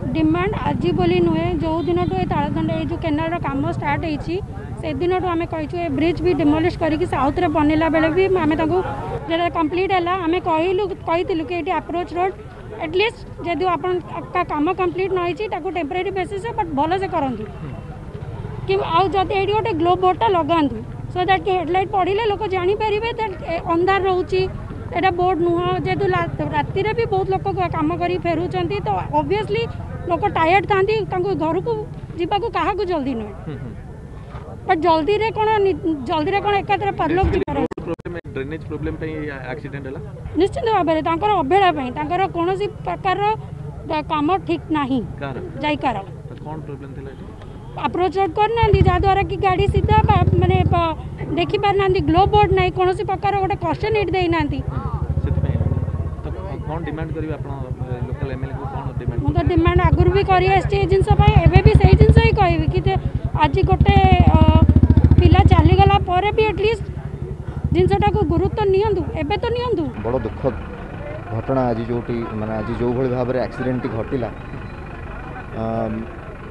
Demand आज बोली नुहे जो दिन तालदंड जो केनाल काम स्टार्ट से दिन आम कही ब्रिज भी डिमोलिश करके साउथ रे बनला बेले भी आम जब कम्प्लीट है आम कहलु कि ये अप्रोच रोड एटलिस्ट जदि आपका काम कम्प्लीट नई टेम्परेरी बेसीस बट भल से करती कि आदि ये गोटे ग्लो बोर्डटा लगातु सो दैट हेडलाइट पड़े लोक जापर दैट अंधार रोचे एटा बोर्ड नुह जेहेतु राति भी बहुत लोग काम कर फेरुंट तो ऑब्वियसली लोक टायर्ड था घर को जावाक क्या जल्दी नुहे बट जल्दी कौन एकाथर पर लोग ड्रेनेज प्रॉब्लम एक्सीडेंट निश्चित भाव में अवहेला कौन प्रकार काम ठीक ना जायकार अप्रोच रोड करना जहाँद्वारा कि गाड़ी सीधा मैंने देखी पार ना ग्लो बोर्ड ना कौन प्रकार गोटे क्वेश्चन एट देना मुझे डिमांड आगुरी भी जिनस भी सही जिनस ही कह कि आज गोटे पिला चलीगला भी एटलिस्ट जिनसटा को गुरुत्व नियंतु बड़ दुख घटना आज जो मैं आज जो भाव में एक्सीडेंट घटला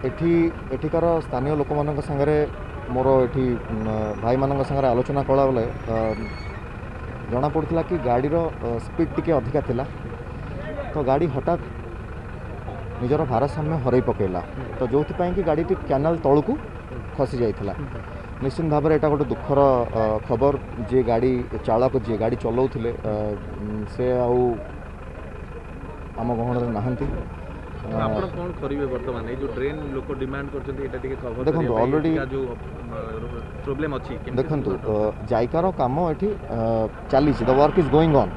एठिकार स्थानीय लोक मान सागर मोर एठी भाई मान सागर आलोचना कला बेले जना पड़ता कि गाड़ी स्पीड टी अधिका थिला तो गाड़ी हठात निजर भारसाम्य हर पकड़ा तो जो कि गाड़ी कैनाल तौकू खसी जाता निश्चित भाव में यहाँ गोटे दुखर खबर जी गाड़ी चालक जी गाड़ी चलाऊे से आम गहन ना आपण कोन करिवे वर्तमान ए जो ड्रेन लोक डिमांड करछन्ते एटा टिके कवर देखंतु ऑलरेडी जो प्रॉब्लम अछि देखंतु जायकार काम एठी चाली छि the work is going on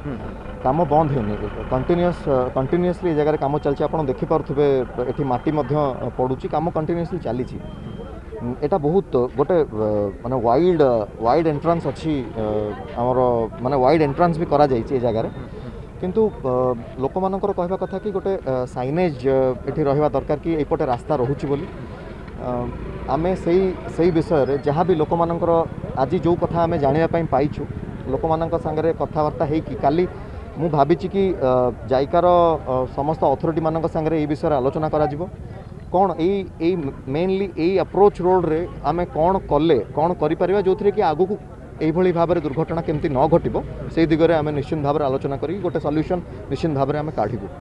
काम बंद हेनी कंटिन्यूअसली ए जगह काम चलछि आपण देखि पारथबे एठी माटी मध्य पडुछि काम कंटिन्यूअसली चाली छि एटा बहुत गोटे माने वाइड एंट्रेंस अछि हमर माने वाइड एंट्रेंस भी करा जाई छि ए जगह रे किंतु लोक मान कहवा कथा कि गोटे साइनेज ये रहा दरकार कि एपटे रास्ता रोचे बोली आम से विषय में जहाँ भी लोक मान आज जो कथा आम जानापी पाइछु लोक मान सागर कथबार्ता होली मु भाई कि जायकार समस्त अथॉरिटी मान सागर ये विषय आलोचना कौन यही मेनली यही अप्रोच रोड रे आम कौन कले कौन कर जो थी कि आगू को यही भाव में दुर्घटना केमती न घटो से दिगरे आम निश्चिंत भाव में आलोचना करी गोटे सल्यूशन निश्चिंत भाव में आम काढ़ू।